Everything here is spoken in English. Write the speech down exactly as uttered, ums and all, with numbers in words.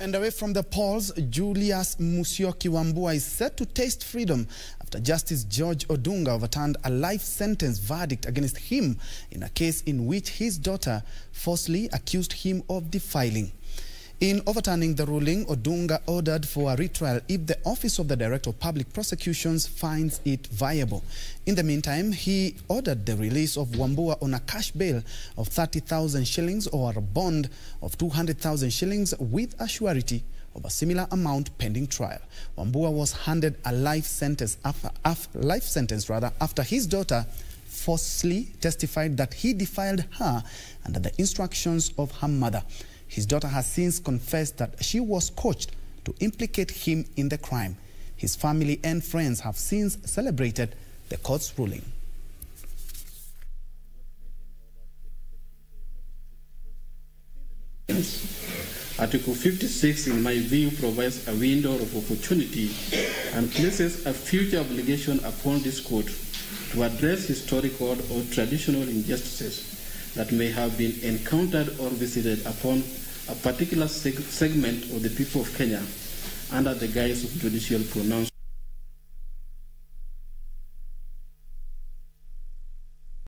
And away from the polls, Julius Musyoki Wambua is set to taste freedom after Justice George Odunga overturned a life sentence verdict against him in a case in which his daughter falsely accused him of defiling. In overturning the ruling, Odunga ordered for a retrial if the Office of the Director of Public Prosecutions finds it viable. In the meantime, he ordered the release of Wambua on a cash bail of thirty thousand shillings or a bond of two hundred thousand shillings with a surety of a similar amount pending trial. Wambua was handed a life sentence after, after, life sentence rather, after his daughter falsely testified that he defiled her under the instructions of her mother. His daughter has since confessed that she was coached to implicate him in the crime. His family and friends have since celebrated the court's ruling. Article fifty-six, in my view, provides a window of opportunity and places a future obligation upon this court to address historical or traditional injustices that may have been encountered or visited upon a particular seg segment of the people of Kenya under the guise of judicial pronouncement.